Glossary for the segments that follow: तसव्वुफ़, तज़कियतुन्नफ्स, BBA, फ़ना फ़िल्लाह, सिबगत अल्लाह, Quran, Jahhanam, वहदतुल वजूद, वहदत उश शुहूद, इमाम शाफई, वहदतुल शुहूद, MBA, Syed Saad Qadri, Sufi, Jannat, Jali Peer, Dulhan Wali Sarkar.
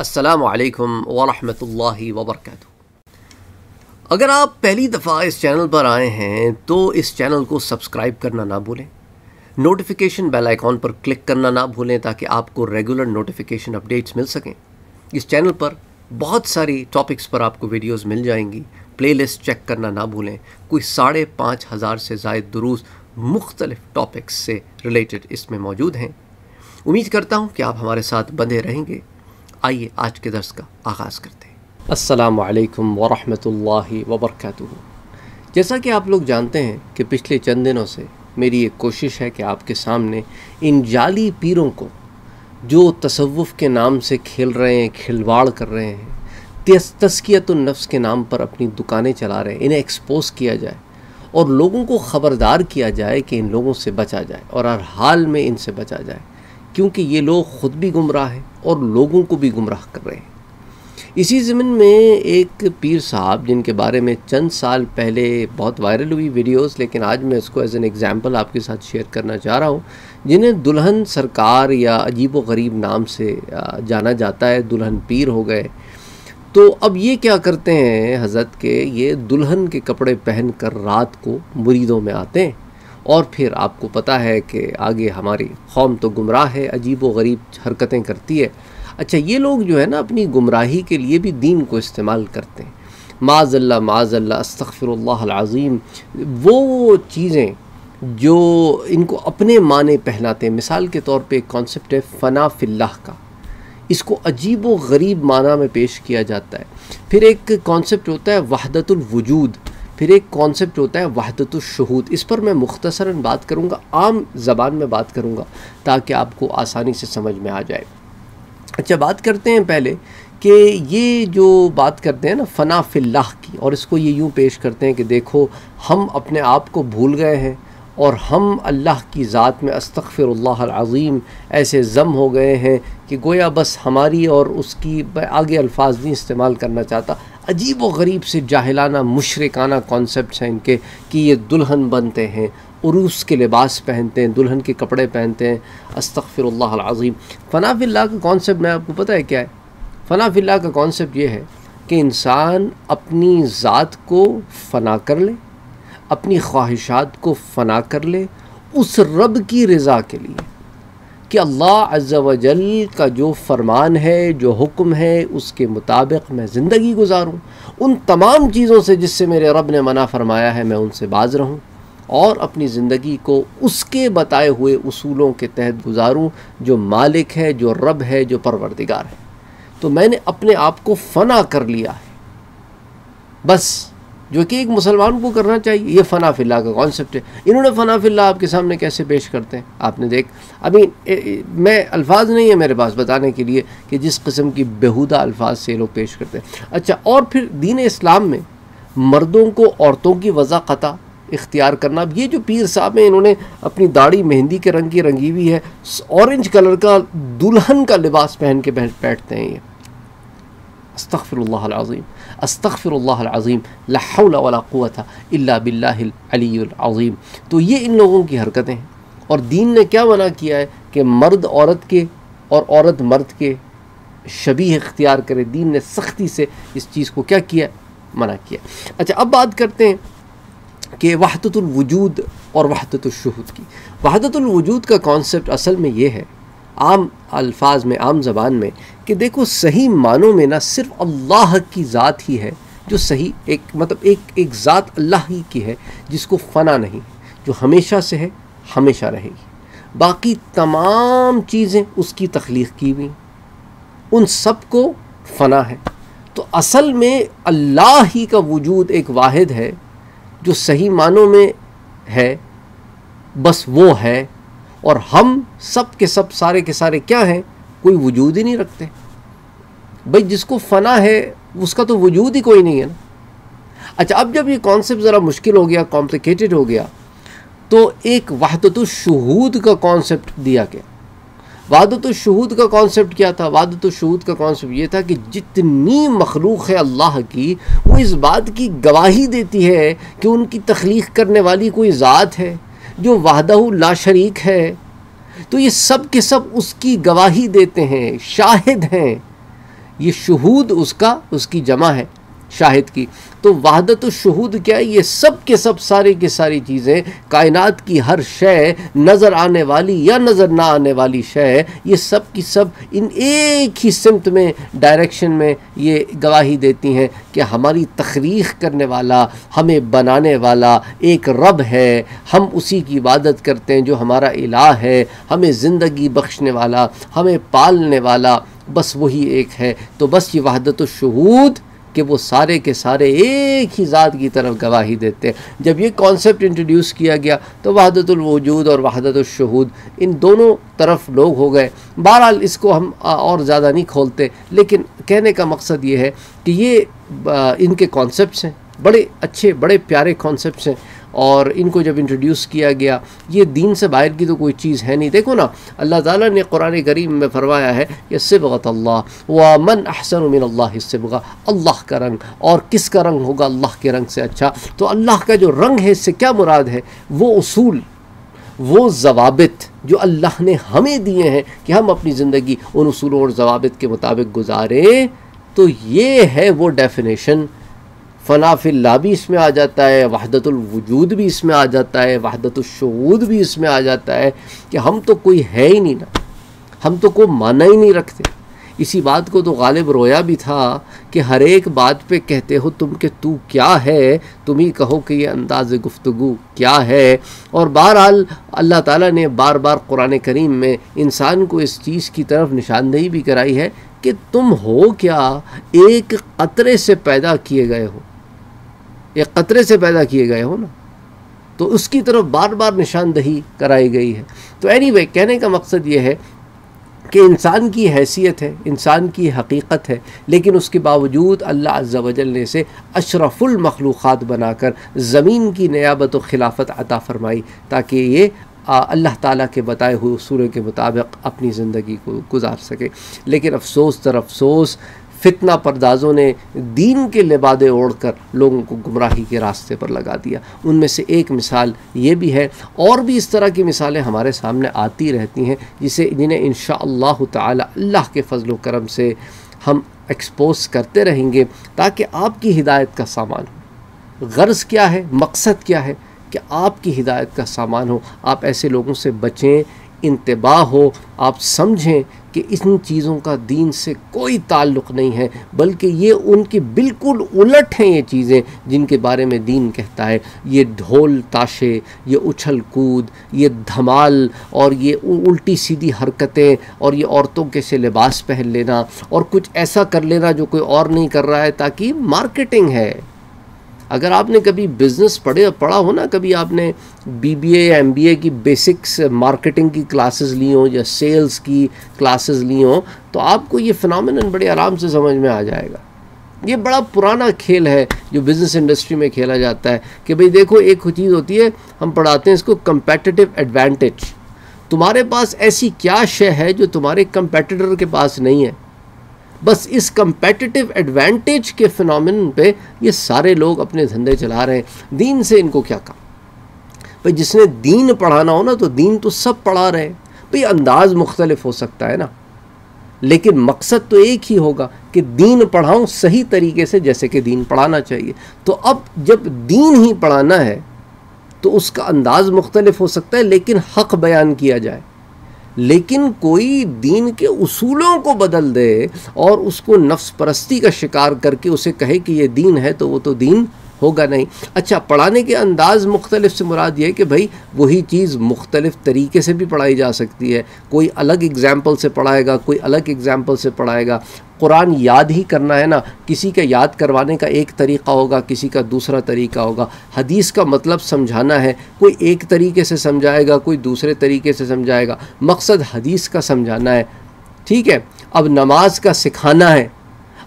अस्सलामु अलैकुम वरहमतुल्लाहि वबरकातुहू। अगर आप पहली दफ़ा इस चैनल पर आए हैं तो इस चैनल को सब्सक्राइब करना ना भूलें, नोटिफिकेशन बेल आइकॉन पर क्लिक करना ना भूलें ताकि आपको रेगुलर नोटिफिकेशन अपडेट्स मिल सकें। इस चैनल पर बहुत सारी टॉपिक्स पर आपको वीडियोस मिल जाएंगी। प्लेलिस्ट चेक करना ना भूलें, कोई 5,500 से ज़ायद दुरूस मुख्तलिफ टॉपिक्स से रिलेटेड इसमें मौजूद हैं। उम्मीद करता हूँ कि आप हमारे साथ बंधे रहेंगे। आइए आज के दर्स का आगाज़ करते हैं। अस्सलामु अलैकुम वरहमतुल्लाहि वबरकातुहू। जैसा कि आप लोग जानते हैं कि पिछले चंद दिनों से मेरी एक कोशिश है कि आपके सामने इन जाली पीरों को जो तसव्वुफ़ के नाम से खेल रहे हैं, खिलवाड़ कर रहे हैं, तज़कियतुन्नफ्स के नाम पर अपनी दुकानें चला रहे हैं, इन्हें एक्सपोज़ किया जाए और लोगों को ख़बरदार किया जाए कि इन लोगों से बचा जाए और हर हाल में इनसे बचा जाए, क्योंकि ये लोग ख़ुद भी गुमराह हैं और लोगों को भी गुमराह कर रहे हैं। इसी ज़मीन में एक पीर साहब जिनके बारे में चंद साल पहले बहुत वायरल हुई वीडियोस, लेकिन आज मैं इसको एज एन एग्ज़ाम्पल आपके साथ शेयर करना चाह रहा हूँ, जिन्हें दुल्हन सरकार या अजीब व गरीब नाम से जाना जाता है, दुल्हन पीर हो गए। तो अब ये क्या करते हैं हज़रत के, ये दुल्हन के कपड़े पहन कर रात को मुरीदों में आते हैं और फिर आपको पता है कि आगे हमारी कौम तो गुमराह है, अजीब व गरीब हरकतें करती है। अच्छा, ये लोग जो है ना अपनी गुमराही के लिए भी दीन को इस्तेमाल करते हैं। माज़ल्ला माज़ल्ला अस्तग़फ़िरुल्लाह अज़ीम, वो चीज़ें जो इनको अपने माने पहनाते हैं। मिसाल के तौर पे एक कॉन्सेप्ट है फ़ना फ़िल्लाह का, इसको अजीब व गरीब माना में पेश किया जाता है। फिर एक कॉन्सेप्ट होता है वहदतुल वजूद, फिर एक कॉन्सेप्ट होता है वहदत उश शुहूद। इस पर मैं मुख्तसरन बात करूँगा, आम ज़बान में बात करूँगा ताकि आपको आसानी से समझ में आ जाए। अच्छा, बात करते हैं पहले कि ये जो बात करते हैं ना फ़ना फ़िल्लाह की, और इसको ये यूँ पेश करते हैं कि देखो हम अपने आप को भूल गए हैं और हम अल्लाह की ज़ात में अस्तग़फ़िरुल्लाह अज़ीम ऐसे ज़म हो गए हैं कि गोया बस हमारी और उसकी आगे अल्फाज नहीं इस्तेमाल करना चाहता। अजीब व गरीब से जाहिलाना मुशरिकाना कॉन्सेप्ट्स हैं इनके कि ये दुल्हन बनते हैं, उरूस के लिबास पहनते हैं, दुल्हन के कपड़े पहनते हैं। अस्तग़फ़िरुल्लाह अज़ीम। फ़ना फ़िल्लाह का कॉन्सेप्ट मैं आपको पता है क्या है? फ़ना फ़िल्लाह का कॉन्सेप्ट ये है कि इंसान अपनी ज़ात को फ़ना कर ले, अपनी ख्वाहिशात को फ़ना कर ले, उस रब की रज़ा के लिए कि अल्लाह अज़्ज़ा व जल का जो फ़रमान है, जो हुक्म है, उसके मुताबिक मैं ज़िंदगी गुजारूँ, उन तमाम चीज़ों से जिससे मेरे रब ने मना फ़रमाया है मैं उनसे बाज़ रहूँ और अपनी ज़िंदगी को उसके बताए हुए उसूलों के तहत गुजारूँ जो मालिक है, जो रब है, जो परवरदिगार है। तो मैंने अपने आप को फ़ना कर लिया है बस, जो कि एक मुसलमान को करना चाहिए। ये फ़ना फ़िल्लाह का कॉन्सेप्ट है। इन्होंने फ़ना फ़िल्लाह आपके सामने कैसे पेश करते हैं आपने देख, अभी मैं अल्फाज नहीं है मेरे पास बताने के लिए कि जिस किस्म की बेहुदा अल्फाज से लोग पेश करते हैं। अच्छा, और फिर दीन इस्लाम में मर्दों को औरतों की वज़ाक़ता इख्तियार करना। अब ये जो पीर साहब हैं इन्होंने अपनी दाढ़ी मेहंदी के रंग की रंगी हुई है, ऑरेंज कलर का दुल्हन का लिबास पहन के बैठते हैं। ये अस्तग़फ़िरुल्लाह अज़ीम, अस्तग़फ़िरुल्लाह अज़ीम, ला हौला वला कुव्वता इल्ला बिल्लाहिल अलीयुल अज़ीम। तो ये इन लोगों की हरकतें हैं। और दीन ने क्या मना किया है कि मर्द औरत के और औरत मर्द के शबीह इख्तियार करे। दीन ने सख्ती से इस चीज़ को क्या किया, मना किया। अच्छा, अब बात करते हैं कि वहदतुल वजूद और वहदतुल शुहूद की। वहदतुल वजूद का कॉन्सेप्ट असल में ये है, आम अल्फाज में, आम ज़बान में, कि देखो सही मानों में ना सिर्फ अल्लाह की ज़ात ही है जो सही, एक मतलब एक ज़ात अल्लाह ही की है जिसको फ़ना नहीं, जो हमेशा से है, हमेशा रहेगी। बाकी तमाम चीज़ें उसकी तख्लीक़ की हुई, उन सब को फ़ना है। तो असल में अल्लाह ही का वजूद एक वाहिद है जो सही मानों में है, बस वो है। और हम सब के सब सारे के सारे क्या हैं, कोई वजूद ही नहीं रखते भाई। जिसको फ़ना है उसका तो वजूद ही कोई नहीं है ना। अच्छा, अब जब ये कॉन्सेप्ट ज़रा मुश्किल हो गया, कॉम्प्लिकेटेड हो गया, तो एक वहदतुल शुहूद का कॉन्सेप्ट दिया गया। वहदतुल शुहूद का कॉन्सेप्ट क्या था? वहदतुल शुहूद का कॉन्सेप्ट ये था कि जितनी मखलूक़ है अल्लाह की वो इस बात की गवाही देती है कि उनकी तख्लीक़ करने वाली कोई ज़ात है जो वहदहू ला शरीक है। तो ये सब के सब उसकी गवाही देते हैं, शाहिद हैं। ये शुहूद उसका उसकी जमा है शाहिद की। तो वहदत शुहूद क्या है? ये सब के सब सारे के सारी चीज़ें, कायनात की हर शय, नज़र आने वाली या नज़र ना आने वाली शय, ये सब की सब इन एक ही सिमत में, डायरेक्शन में ये गवाही देती हैं कि हमारी तखरीक करने वाला, हमें बनाने वाला एक रब है, हम उसी की इबादत करते हैं जो हमारा इलाह है, हमें ज़िंदगी बख्शने वाला, हमें पालने वाला, बस वही एक है। तो बस ये वहदत शुहूद कि वो सारे के सारे एक ही ज़ात की तरफ गवाही देते हैं। जब ये कॉन्सेप्ट इंट्रोड्यूस किया गया तो वहदतुल वजूद और वहदतुल शुहूद इन दोनों तरफ लोग हो गए। बहरहाल इसको हम और ज़्यादा नहीं खोलते, लेकिन कहने का मकसद ये है कि ये इनके कॉन्सेप्ट्स हैं, बड़े अच्छे बड़े प्यारे कॉन्सेप्ट्स हैं, और इनको जब इंट्रोड्यूस किया गया, ये दीन से बाहर की तो कोई चीज़ है नहीं। देखो ना, अल्लाह ताला ने कुरान करीम में फरमाया है कि सिबगत अल्लाह व मन अहसन मिन अल्लाह सिबगा, अल्लाह का रंग, और किसका रंग होगा अल्लाह के रंग से अच्छा। तो अल्लाह का जो रंग है, इससे क्या मुराद है? वो उसूल, वो जवाबित जो अल्लाह ने हमें दिए हैं कि हम अपनी ज़िंदगी उन उसूलों और जवाबित के मुताबिक गुजारें। तो ये है वो डेफिनेशन। फना फिल्लाह भी इसमें आ जाता है, वहदतुल वजूद भी इसमें आ जाता है, वहदतुल शुहूद भी इसमें आ जाता है कि हम तो कोई है ही नहीं ना, हम तो कोई माना ही नहीं रखते। इसी बात को तो गालिब रोया भी था कि हर एक बात पे कहते हो तुम कि तू क्या है, तुम ही कहो कि ये अंदाज़ गुफ्तगू क्या है। और बहरहाल अल्लाह ताला ने बार बार कुरान करीम में इंसान को इस चीज़ की तरफ निशानदेही भी कराई है कि तुम हो क्या, एक कतरे से पैदा किए गए हो, एक कतरे से पैदा किए गए हो ना, तो उसकी तरफ बार बार निशानदेही कराई गई है। तो एनीवे, कहने का मकसद ये है कि इंसान की हैसियत है, इंसान की हकीकत है, लेकिन उसके बावजूद अल्लाह अज़्ज़ा वजल ने इसे अशरफुल मखलूक़ात बनाकर ज़मीन की नियाबत व खिलाफत अता फ़रमाई ताकि ये अल्लाह ताला के बताए हुए उसूलों के मुताबिक अपनी ज़िंदगी को गुजार सके। लेकिन अफसोस तर अफसोस, फितना परदाजों ने दीन के लिबादे ओढ़कर लोगों को गुमराही के रास्ते पर लगा दिया। उनमें से एक मिसाल ये भी है, और भी इस तरह की मिसालें हमारे सामने आती रहती हैं जिन्हें इंशाअल्लाह ताला अल्लाह के फजल व करम से हम एक्सपोज करते रहेंगे ताकि आपकी हिदायत का सामान हो। गर्ज़ क्या है, मकसद क्या है? कि आपकी हिदायत का सामान हो, आप ऐसे लोगों से बचें, इंतबा हो, आप समझें कि इन चीज़ों का दीन से कोई ताल्लुक़ नहीं है, बल्कि ये उनके बिल्कुल उलट हैं। ये चीज़ें जिनके बारे में दीन कहता है, ये ढोल ताशे, ये उछल कूद, ये धमाल, और ये उल्टी सीधी हरकतें, और ये औरतों के से लिबास पहन लेना और कुछ ऐसा कर लेना जो कोई और नहीं कर रहा है, ताकि मार्केटिंग है। अगर आपने कभी बिज़नेस पढ़ा हो ना, कभी आपने BBA या MBA की बेसिक्स मार्केटिंग की क्लासेस ली हों या सेल्स की क्लासेस ली हों, तो आपको ये फ़िनोमेनन बड़े आराम से समझ में आ जाएगा। ये बड़ा पुराना खेल है जो बिज़नेस इंडस्ट्री में खेला जाता है कि भाई देखो, एक चीज़ होती है, हम पढ़ाते हैं इसको कंपेटिटिव एडवांटेज। तुम्हारे पास ऐसी क्या शय है जो तुम्हारे कंपेटिटर के पास नहीं है? बस इस कंपेटिटिव एडवांटेज के फिनोमेनन पे ये सारे लोग अपने धंधे चला रहे हैं। दीन से इनको क्या काम भाई? जिसने दीन पढ़ाना हो ना, तो दीन तो सब पढ़ा रहे हैं भाई, अंदाज़ मुख्तलिफ हो सकता है ना, लेकिन मकसद तो एक ही होगा कि दीन पढ़ाऊँ सही तरीके से, जैसे कि दीन पढ़ाना चाहिए। तो अब जब दीन ही पढ़ाना है तो उसका अंदाज़ मुख्तलिफ हो सकता है, लेकिन हक़ बयान किया जाए, लेकिन कोई दीन के उसूलों को बदल दे और उसको नफ्स परस्ती का शिकार करके उसे कहे कि ये दीन है, तो वो तो दीन होगा नहीं। अच्छा, पढ़ाने के अंदाज़ मुख्तलिफ से मुराद ये है कि भाई वही चीज़ मुख्तलिफ तरीके से भी पढ़ाई जा सकती है। कोई अलग एग्ज़ाम्पल से पढ़ाएगा, कोई अलग एग्ज़ाम्पल से पढ़ाएगा। कुरान याद ही करना है ना, किसी का याद करवाने का एक तरीक़ा होगा, किसी का दूसरा तरीक़ा होगा। हदीस का मतलब समझाना है, कोई एक तरीके से समझाएगा, कोई दूसरे तरीके से समझाएगा। मकसद हदीस का समझाना है, ठीक है। अब नमाज़ का सिखाना है।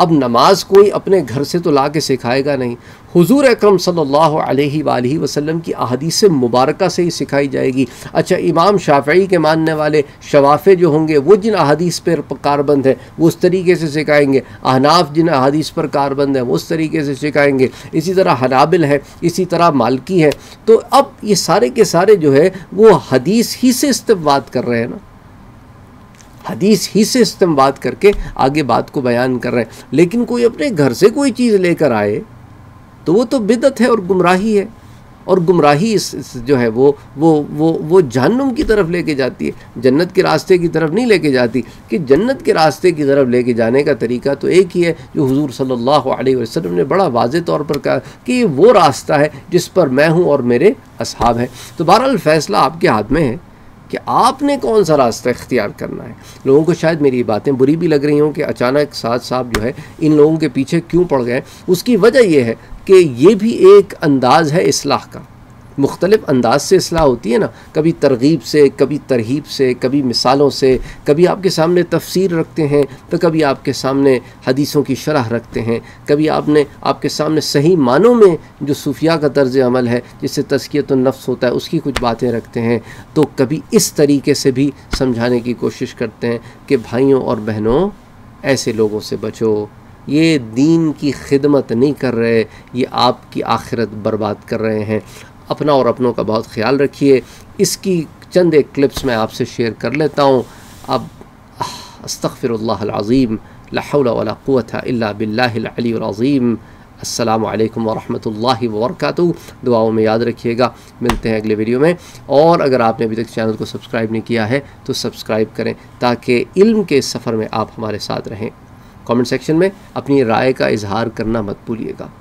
अब नमाज़ कोई अपने घर से तो ला के सिखाएगा नहीं, हुजूर अकरम सल्लल्लाहु अलैहि वसल्लम की अहादीस मुबारका से ही सिखाई जाएगी। अच्छा, इमाम शाफई के मानने वाले शवाफे जो होंगे, वो जिन अहादीस पर कारबंद है वो उस तरीके से सिखाएंगे। अहनाफ जिन अहादीस पर कारबंद है वो उस तरीके से सिखाएंगे। इसी तरह हनाबिल है, इसी तरह मालकी है। तो अब ये सारे के सारे जो है वो हदीस ही से इस्तिबात कर रहे हैं ना। हदीस ही से इस्तेमाल करके आगे बात को बयान कर रहे हैं। लेकिन कोई अपने घर से कोई चीज़ लेकर आए तो वो तो बिदअत है और गुमराही है, और गुमराही इस जो है वो जहन्नुम की तरफ लेके जाती है, जन्नत के रास्ते की तरफ नहीं लेके जाती। कि जन्नत के रास्ते की तरफ लेके जाने का तरीका तो एक ही है जो हुजूर सल्लल्लाहु अलैहि वसल्लम ने बड़ा वाज़े तौर पर कहा कि ये वो रास्ता है जिस पर मैं हूँ और मेरे असहाब हैं। तो बहरहाल फ़ैसला आपके हाथ में है कि आपने कौन सा रास्ता इख्तियार करना है। लोगों को शायद मेरी बातें बुरी भी लग रही हों कि अचानक साद साहब जो है इन लोगों के पीछे क्यों पड़ गए। उसकी वजह यह है कि ये भी एक अंदाज़ है इस्लाह का, मुख्तलिफ अंदाज से इस्लाह होती है ना, कभी तरगीब से, कभी तरहीब से, कभी मिसालों से, कभी आपके सामने तफसीर रखते हैं तो कभी आपके सामने हदीसों की शरह रखते हैं, कभी आपके सामने सही मानों में जो सूफिया का तर्ज अमल है जिससे तज़कियतुन नफ्स होता है उसकी कुछ बातें रखते हैं, तो कभी इस तरीके से भी समझाने की कोशिश करते हैं कि भाइयों और बहनों ऐसे लोगों से बचो, ये दीन की खिदमत नहीं कर रहे, ये आपकी आखिरत बर्बाद कर रहे हैं। अपना और अपनों का बहुत ख्याल रखिए। इसकी चंद एक क्लिप्स मैं आपसे शेयर कर लेता हूँ। अब अस्तग़फिरुल्लाह अज़ीम, ला हौला वला कुव्वता इल्ला बिल्लाहिल अलीयुल अज़ीम। अस्सलामु अलैकुम वरहमतुल्लाहि वबरकातुहू। दुआओं में याद रखिएगा, मिलते हैं अगले वीडियो में। और अगर आपने अभी तक चैनल को सब्सक्राइब नहीं किया है तो सब्सक्राइब करें ताकि इल्म के सफ़र में आप हमारे साथ रहें। कमेंट सेक्शन में अपनी राय का इजहार करना मत भूलिएगा।